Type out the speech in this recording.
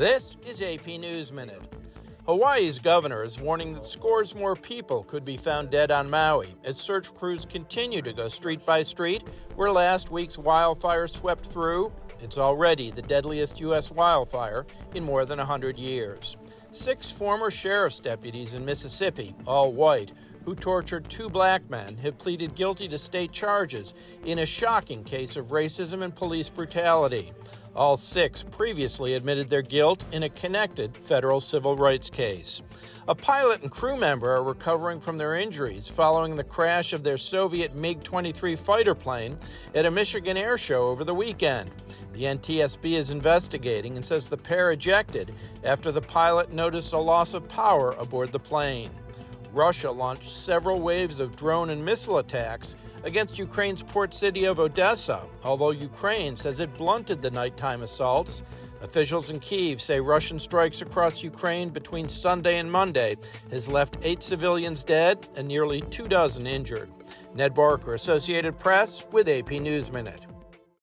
This is AP News Minute. Hawaii's governor is warning that scores more people could be found dead on Maui as search crews continue to go street by street where last week's wildfire swept through. It's already the deadliest U.S. wildfire in more than 100 years. 6 former sheriff's deputies in Mississippi, all white, who tortured 2 black men, have pleaded guilty to state charges in a shocking case of racism and police brutality. All 6 previously admitted their guilt in a connected federal civil rights case. A pilot and crew member are recovering from their injuries following the crash of their Soviet MiG-23 fighter plane at a Michigan air show over the weekend. The NTSB is investigating and says the pair ejected after the pilot noticed a loss of power aboard the plane. Russia launched several waves of drone and missile attacks against Ukraine's port city of Odesa, although Ukraine says it blunted the nighttime assaults. Officials in Kyiv say Russian strikes across Ukraine between Sunday and Monday has left 8 civilians dead and nearly 2 dozen injured. Ned Barker, Associated Press, with AP News Minute.